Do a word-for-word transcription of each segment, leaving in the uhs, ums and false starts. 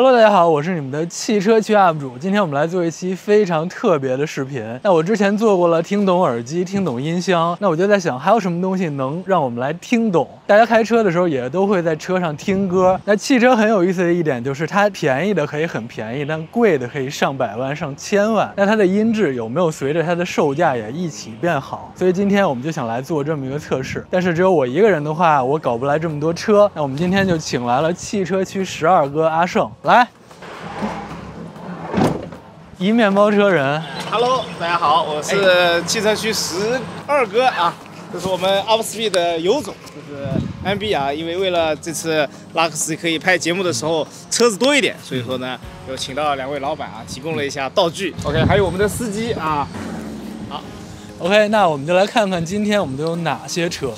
Hello， 大家好，我是你们的汽车区 U P 主。今天我们来做一期非常特别的视频。那我之前做过了听懂耳机、听懂音箱，那我就在想，还有什么东西能让我们来听懂？大家开车的时候也都会在车上听歌。那汽车很有意思的一点就是，它便宜的可以很便宜，但贵的可以上百万、上千万。那它的音质有没有随着它的售价也一起变好？所以今天我们就想来做这么一个测试。但是只有我一个人的话，我搞不来这么多车。那我们今天就请来了汽车区十二哥阿胜。 来，一面包车人 ，Hello， 大家好，我是汽车区十二哥啊，这是我们 Upspeed 的尤总，这是 M B 啊，因为为了这次拉克斯可以拍节目的时候车子多一点，所以说呢，有请到两位老板啊，提供了一下道具 ，OK， 还有我们的司机啊，好 ，OK， 那我们就来看看今天我们都有哪些车。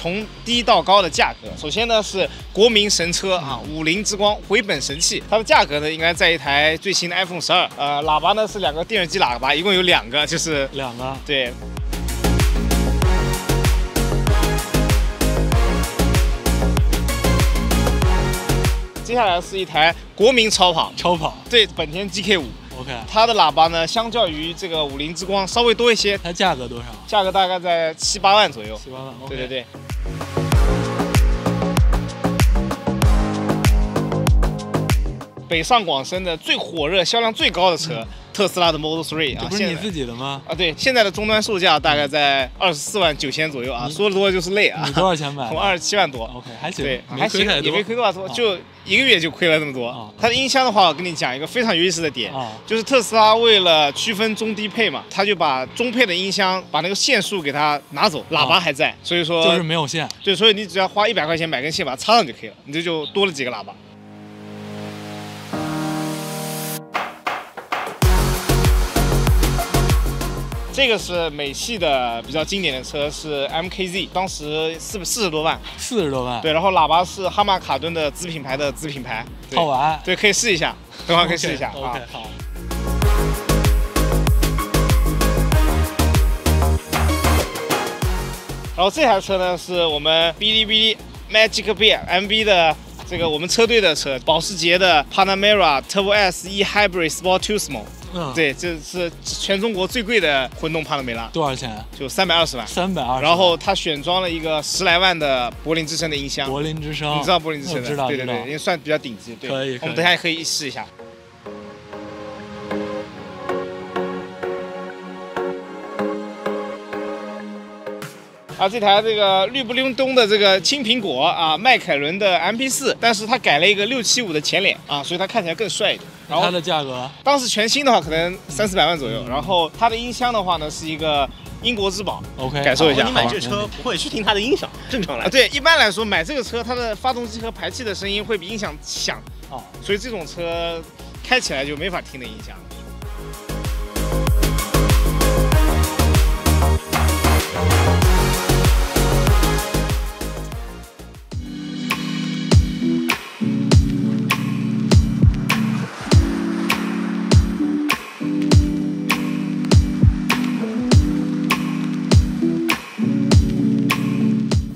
从低到高的价格，首先呢是国民神车啊，五菱之光回本神器，它的价格呢应该在一台最新的 iPhone 十二，呃，喇叭呢是两个电视机喇叭，一共有两个，就是两个，对。 接下来是一台国民超跑，超跑对，本田 G K 五 ，OK， 它的喇叭呢，相较于这个五菱之光稍微多一些。它价格多少？价格大概在七八万左右。七八万， okay、对对对。北上广深的最火热、销量最高的车，嗯、特斯拉的 Model 三 啊，这不是你自己的吗？啊，对，现在的终端售价大概在二十四万九千左右啊，说的多就是累啊。你多少钱买？从二十七万多 ，OK， 还行，对，还行，也没亏多少多，就。哦 一个月就亏了那么多。哦、它的音箱的话，我跟你讲一个非常有意思的点，哦、就是特斯拉为了区分中低配嘛，它就把中配的音箱把那个线束给它拿走，喇叭还在，哦、所以说就是没有线。对，所以你只要花一百块钱买根线把它插上就可以了，你这就多了几个喇叭。 这个是美系的比较经典的车，是 M K Z， 当时四四十多万，四十多万，对，然后喇叭是哈曼卡顿的子品牌的子品牌，好玩，对，可以试一下，等会可以试一下 okay, 啊。Okay, 好。然后这台车呢，是我们 Bilibili Magic Bear M B 的。 这个我们车队的车，保时捷的 Panamera Turbo S e Hybrid Sport Turismo， 嗯，对，这是全中国最贵的混动帕拉梅拉，多少钱？就三百二十万，三百二。然后它选装了一个十来万的柏林之声的音箱，柏林之声，你知道柏林之声的？知道，对对对，因为算比较顶级，对，可以。我们等下也可以试一下。 啊，这台这个绿不溜冬的这个青苹果啊，迈凯伦的 M P 四， 但是它改了一个六七五的前脸啊，所以它看起来更帅一点。然后它的价格，当时全新的话可能三四百万左右，嗯、然后它的音箱的话呢是一个。 英国之宝 ，OK， 感受一下。你买这车不会去听它的音响，正常来。对，一般来说买这个车，它的发动机和排气的声音会比音响响，哦，所以这种车开起来就没法听的音响。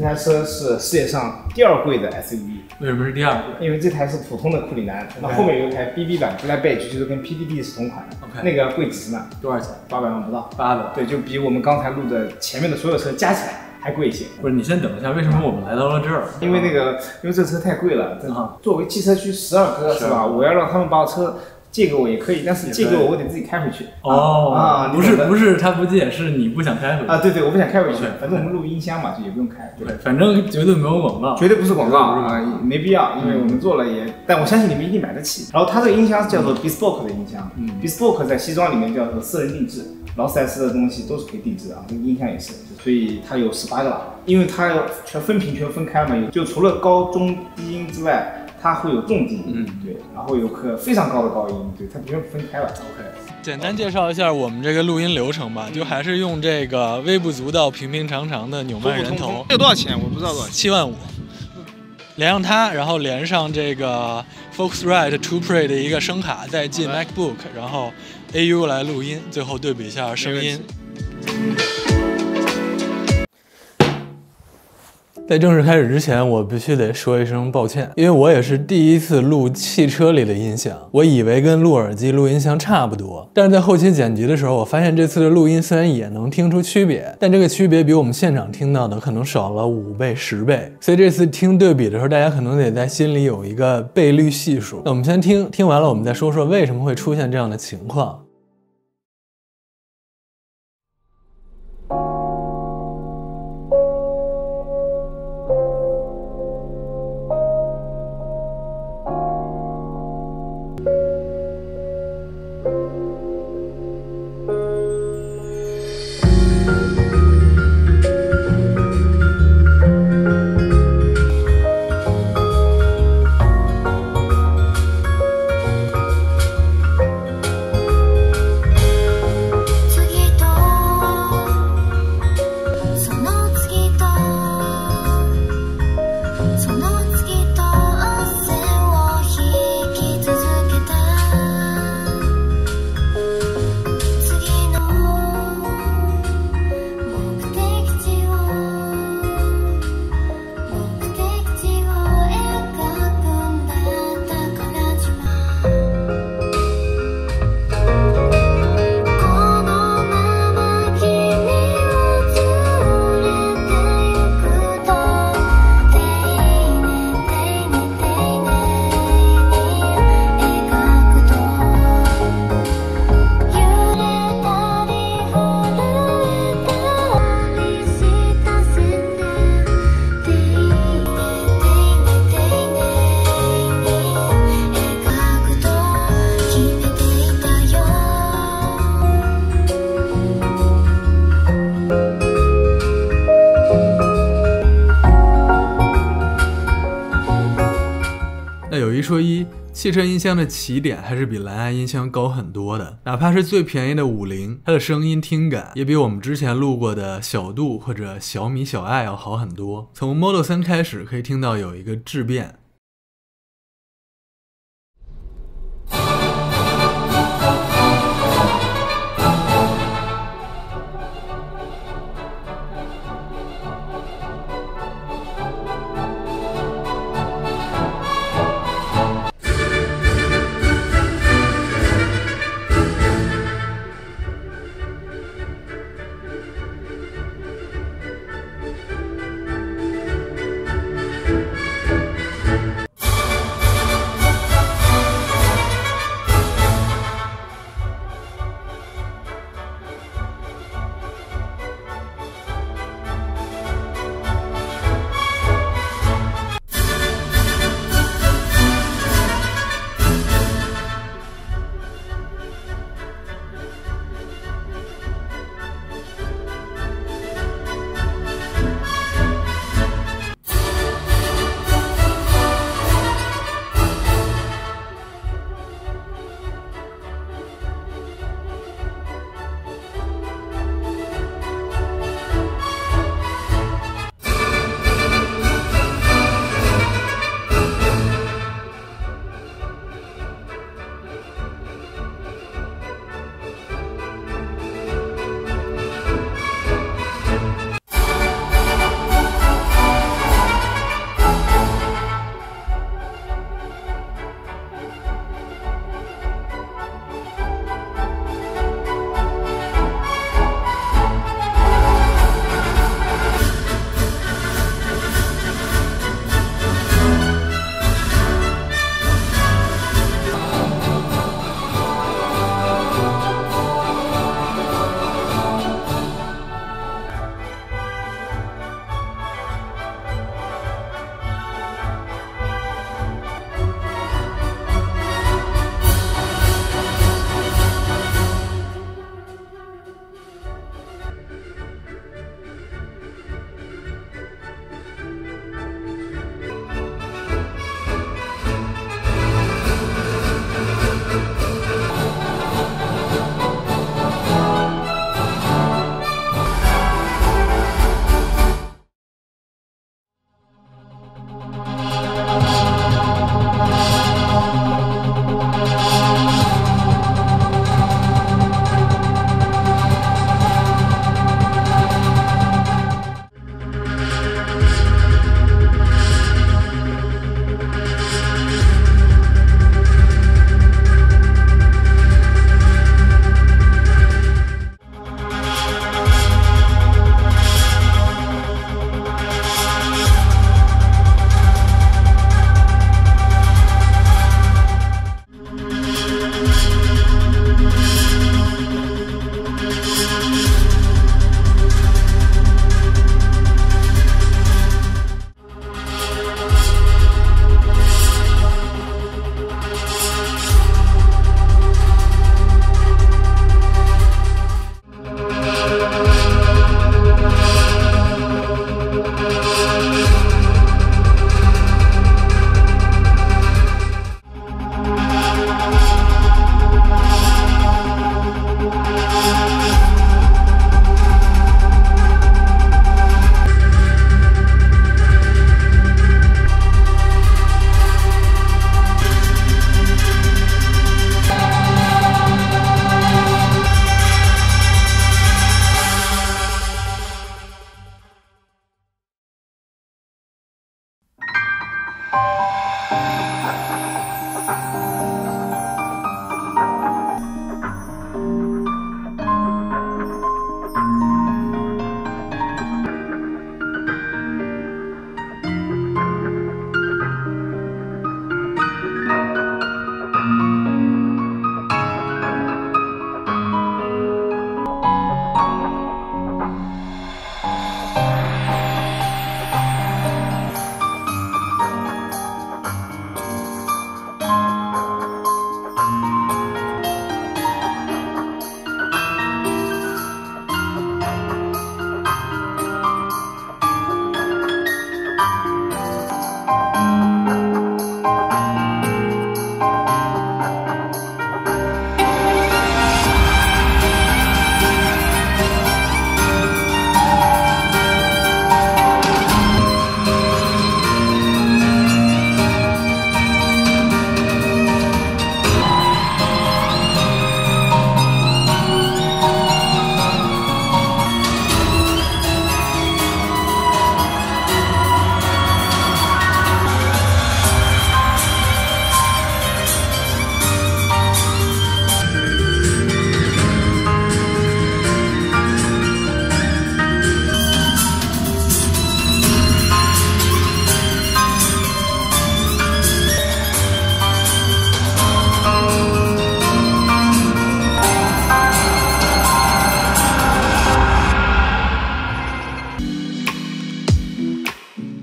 这台车是世界上第二贵的 S U V， 为什么是第二贵？因为这台是普通的库里南，那后面有一台 B B 版 Black Badge， 就是跟 P D D 是同款的， Okay. 那个贵极了，多少钱？八百万不到。八百万，对，就比我们刚才录的前面的所有车加起来还贵一些。不是，你先等一下，为什么我们来到了这儿？因为那个，因为这车太贵了，真的。作为汽车区十二哥是吧？我要让他们把车。 借给我也可以，但是借给我我得自己开回去。哦，啊，不是不是，他不借，是你不想开回去啊？对对，我不想开回去。反正我们录音箱嘛，就也不用开。对，反正绝对没有广告，绝对不是广告啊，没必要，因为我们做了也，但我相信你们一定买得起。然后它这个音箱叫做 Bespoke 的音箱 ，Bespoke 在西装里面叫做私人定制，劳斯莱斯的东西都是可以定制啊，这个音箱也是，所以它有十八个喇叭，因为它要全分屏全分开嘛，就除了高中低音之外。 它会有重低音，嗯，对，然后有个非常高的高音，对，它不用分开了。OK， 简单介绍一下我们这个录音流程吧，嗯、就还是用这个微不足道、平平常常的纽曼人头。这多少钱？我不知道多少钱。七万五，连上它，然后连上这个 Focusrite True Pre 的一个声卡再进 MacBook， 然后 A U 来录音，最后对比一下声音。在正式开始之前，我必须得说一声抱歉，因为我也是第一次录汽车里的音响，我以为跟录耳机、录音箱差不多，但是在后期剪辑的时候，我发现这次的录音虽然也能听出区别，但这个区别比我们现场听到的可能少了五倍、十倍，所以这次听对比的时候，大家可能得在心里有一个倍率系数。那我们先听，听完了我们再说说为什么会出现这样的情况。 说一，汽车音箱的起点还是比蓝牙音箱高很多的，哪怕是最便宜的五菱，它的声音听感也比我们之前录过的小度或者小米、小爱要好很多。从 Model 三开始，可以听到有一个质变。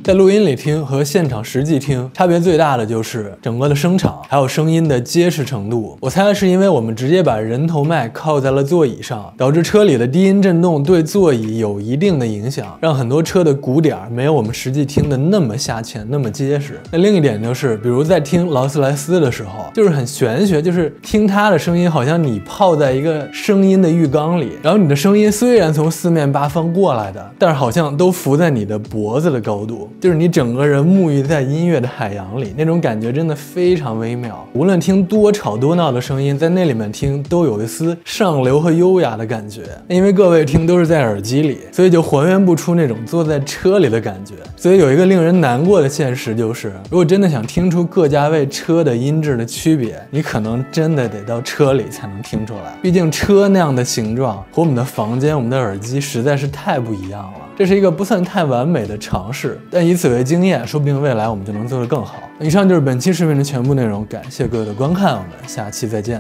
在录音里听和现场实际听差别最大的就是整个的声场，还有声音的结实程度。我猜是因为我们直接把人头麦靠在了座椅上，导致车里的低音震动对座椅有一定的影响，让很多车的鼓点没有我们实际听的那么下潜，那么结实。那另一点就是，比如在听劳斯莱斯的时候，就是很玄学，就是听它的声音好像你泡在一个声音的浴缸里，然后你的声音虽然从四面八方过来的，但是好像都浮在你的脖子的高度。 就是你整个人沐浴在音乐的海洋里，那种感觉真的非常微妙。无论听多吵多闹的声音，在那里面听都有一丝上流和优雅的感觉。因为各位听都是在耳机里，所以就还原不出那种坐在车里的感觉。所以有一个令人难过的现实就是，如果真的想听出各价位车的音质的区别，你可能真的得到车里才能听出来。毕竟车那样的形状和我们的房间、我们的耳机实在是太不一样了。这是一个不算太完美的尝试，但 以此为经验，说不定未来我们就能做得更好。以上就是本期视频的全部内容，感谢各位的观看，我们下期再见。